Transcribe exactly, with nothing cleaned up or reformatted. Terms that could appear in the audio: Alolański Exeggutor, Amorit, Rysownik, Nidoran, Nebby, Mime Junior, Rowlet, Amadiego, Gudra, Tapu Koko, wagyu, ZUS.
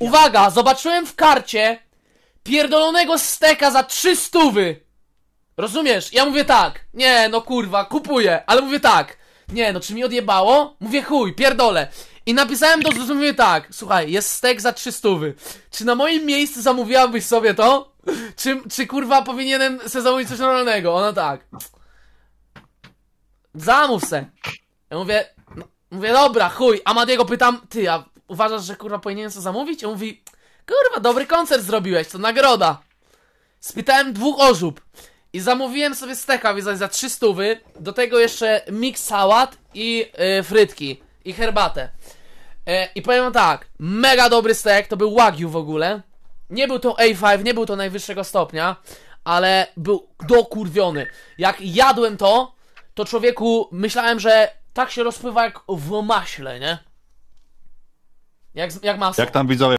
Uwaga, zobaczyłem w karcie pierdolonego steka za trzy stówy. Rozumiesz? Ja mówię tak, nie no kurwa, kupuję, ale mówię tak, nie no czy mi odjebało? Mówię chuj, pierdolę. I napisałem do ZUS, mówię tak, słuchaj, jest stek za trzy stówy. Czy na moim miejscu zamówiłabyś sobie to? Czy, czy kurwa powinienem se zamówić coś normalnego? Ona tak, zamów se. Ja mówię, no, mówię dobra, chuj. Amadiego pytam, ty, a uważasz, że kurwa powinienem se zamówić? On mówi, kurwa, dobry koncert zrobiłeś, to nagroda. Spytałem dwóch osób i zamówiłem sobie steka za, za trzy stówy. Do tego jeszcze mix sałat i yy, frytki i herbatę. E, I powiem tak, mega dobry stek, to był wagyu w ogóle. Nie był to A pięć, nie był to najwyższego stopnia, ale był dokurwiony. Jak jadłem to, to człowieku myślałem, że tak się rozpływa jak w maśle, nie? Jak, jak masło. Jak tam widzowie